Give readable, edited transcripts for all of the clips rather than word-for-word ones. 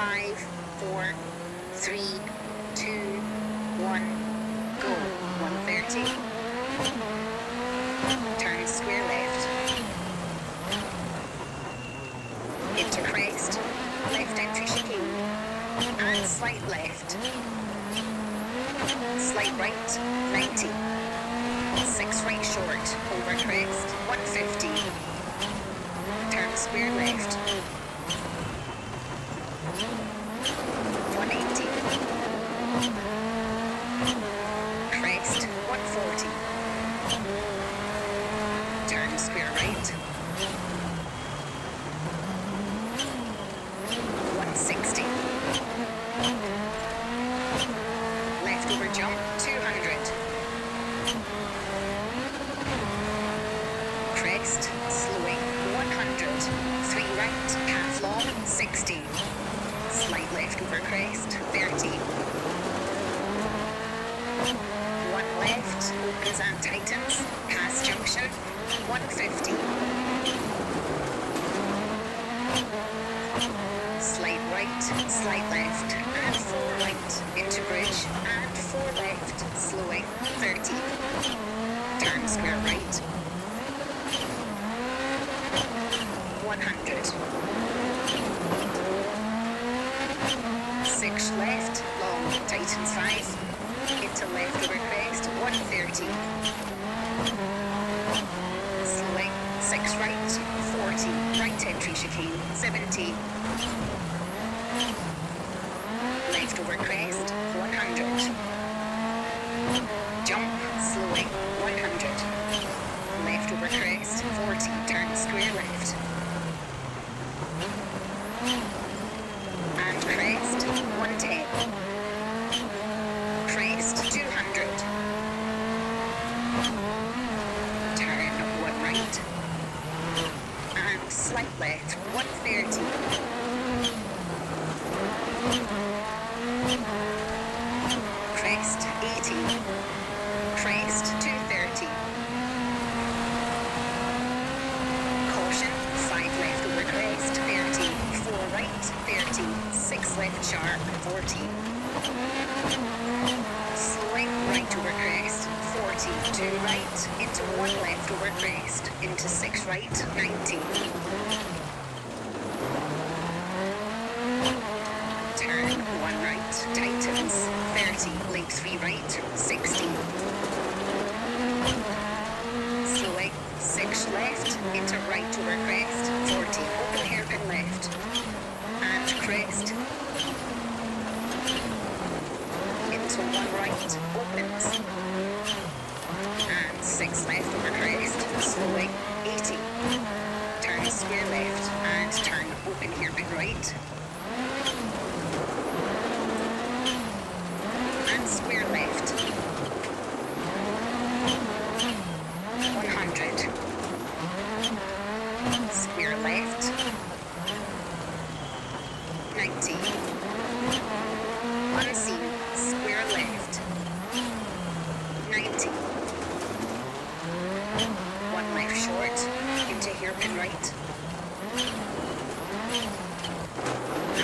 5, 4, 3, 2, 1, go. 130. Turn square left. Into crest. Left into chicane. And slight left. Slight right. 90. 6 right short. Over crest. 150. Turn square left. 180. Crest, 140. Turn square right. 160. Left over jump, 200. Crest, slowing, 100. 3 right, half long, 60. Slight left over crest, 30. 1 left, opens and tightens, pass junction, 150. Slight right, slight left, and 4 right, into bridge, and 4 left, slowing, 30. Turn square right, 100. 6 left, long, tightens 5, into left over crest, 130. Slowing, 6 right, 40, right entry chicane, 70. Left over crest, 100. Jump, slowing, 100. Left over crest, 40, turn square left. And crest, 110. Crest, 200. Turn, 1 right. And slight left, 130. Crest, 80. Crest, 230. Caution, 5 left over crest, 30. 4 right, 30, 6 left sharp, 40. Slowing, right over crest, 40, 2 right, into 1 left over crest, into 6 right, 90. Turn, 1 right, tightens, 30, late 3 right, 60. Slowing, 6 left, into right over crest, 40, open hairpin left. Crest. Into 1 right, opens. And 6 left over crest, slowing, 80. Turn square left and turn open hairpin right. And square left. 100. Square left. 90. Unseen, square left. 90. 1 left short, into hairpin right.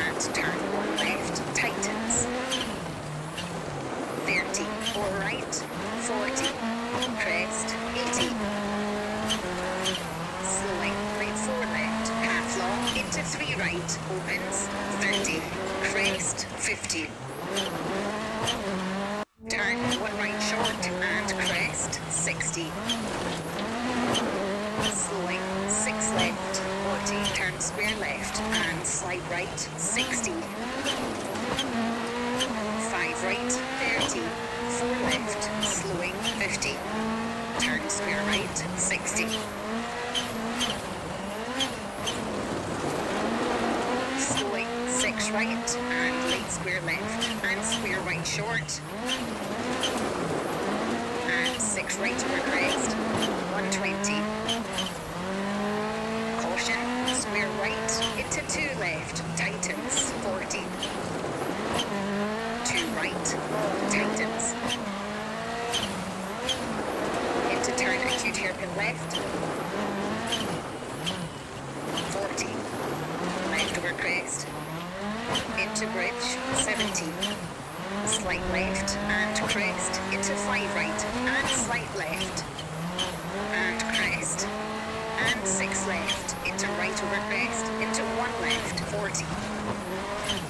And turn 1 left, tightens. 30, 4 right, 40. Crest, 80. Slowing, right 4 left, half long, into 3 right, opens. 30, crest, 50. Turn, 1 right short, and crest, 60. Slowing, 6 left, 40, turn square left, and slide right, 60. 5 right, 30, 4 left, slowing, 50. Turn square right, 60. 6 right and late square left and square right short and 6 right over crest, 120. Caution, square right into 2 left, tightens, 40. 2 right, tightens. Into turn acute hairpin left, 40. Left over crest. into bridge, 70. Slight left and crest, into fly right, and slight left. And crest. And 6 left, into right over crest, into 1 left, 40.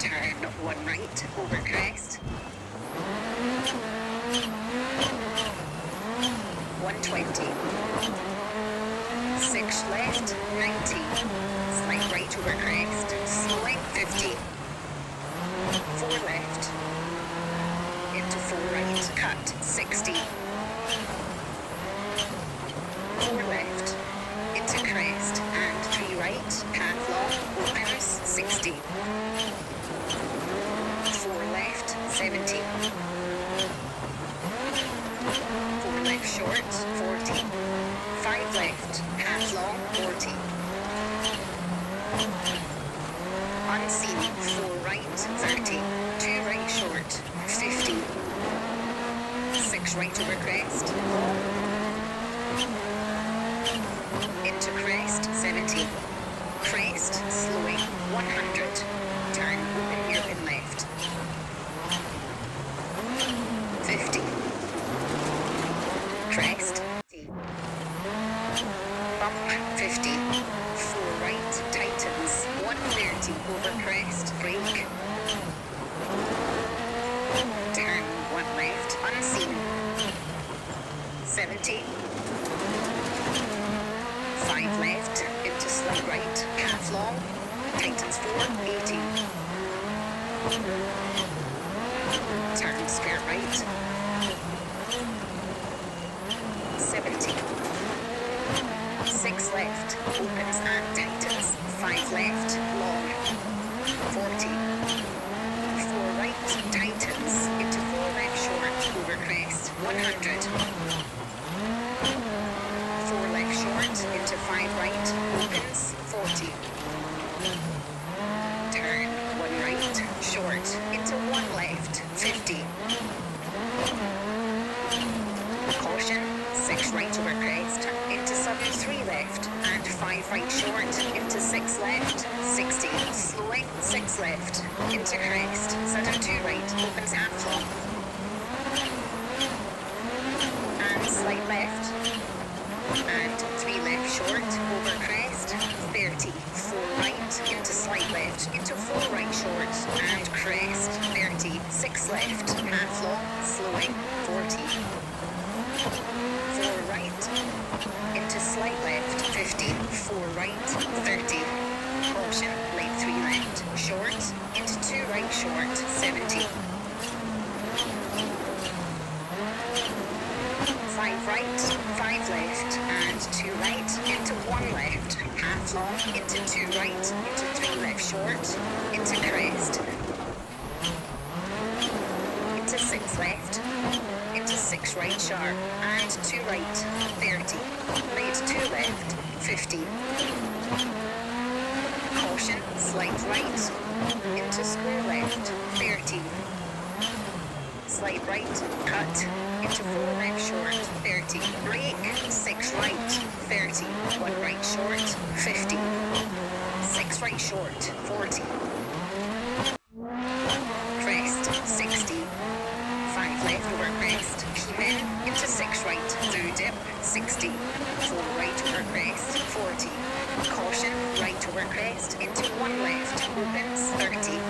Turn 1 right, over crest. 120. 6 left, 90. Slight right over crest, slowing 50. 4 left. Into 4 right, cut 60. 4 left. Into crest and 3 right, path long, reverse 60. 4 left, 70. 4 left short, 40. 5 left, half long, 40. Unseen, 4 right, 30. 2 right short, 50. 6 right over crest, long. Into crest, 70. Crest, slowing, 100. Turn, open here and left. 50. Crest. 50, 4 right, tightens, 130, over crest, break. Turn, 1 left, unseen. 70. 5 left, into slight right, half long, tightens 4, 80. Turn, square right. 70. 6 left, opens and tightens, 5 left, long, 40, 4 right, tightens, into 4 left short, over crest, 100, 4 left short, into 5 right, opens, 40, turn, 1 right, short, into 1 left, 50, caution, 6 right over crest, into sudden 3 left, and 5 right short, into 6 left, 60, slowing, 6 left, into crest, sudden 2 right, opens half long, and slight left, and 3 left short, over crest, 30, 4 right, into slight left, into 4 right short, and crest, 30, 6 left, half long, slowing, 40. 4 right, into slight left, 50, 4 right, 30, option, late 3 left, short, into 2 right short, 70, 5 right, 5 left, and 2 right, into 1 left, half long, into 2 right, into 3 left short, into crest, into 6 left, into 6 right sharp, and 2 right, 30, made 2 left, 50, caution, slight right, into square left, 30, slight right, cut, into 4 left short, 30, break, 6 right, 30, 1 right short, 50, 6 right short, 40, crest, 60, 5 left over crest, keep in, into 6 right, through dip, 60, 4 right over crest, 40, caution, right over crest, into 1 left, opens, 30,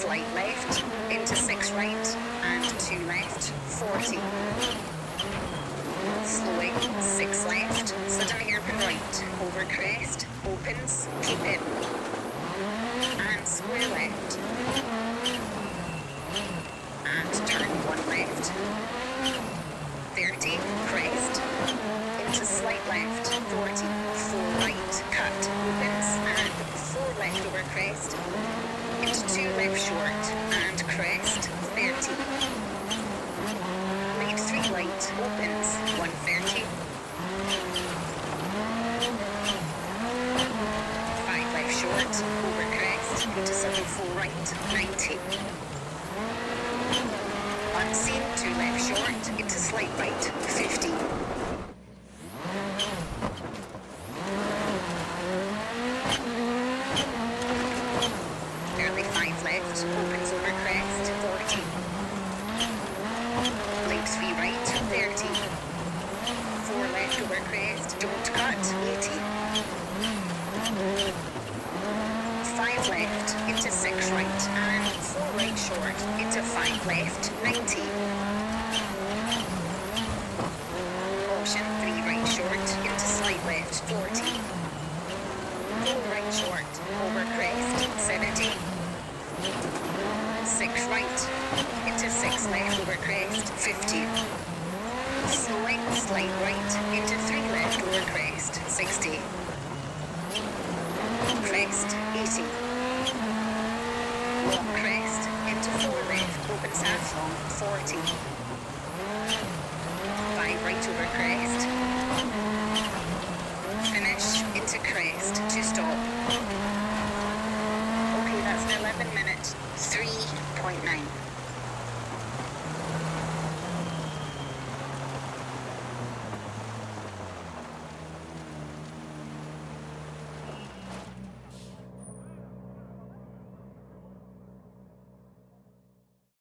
slight left, into 6 right, and 2 left, 40, slowing, 6 left, sudden hairpin right, over crest, opens, keep in, and square left, and turn 1 left, 30, crest, into slight left, 40, 4 right, cut, opens, and 4 left over crest, into 2 left short, and crest, 30, right, opens, 130, 5 left short, over crest, into 7 4 right, 90, unseen, 2 left short, into slight right, 50. Early 5 left, opens over crest, 40. Links V right, 30. 4 left over crest, don't cut, 80. 5 left, into 6 right, and 4 right short, into 5 left, 90. Option 3 right short, into slight left, 40. 4 right short, over crest, 70. 6 right, into 6 left, over crest, 50. Slowing, slight right, into 3 left, over crest, 60. Crest, 80. Long crest, into 4 left, opens half long, 40. 5 right over crest.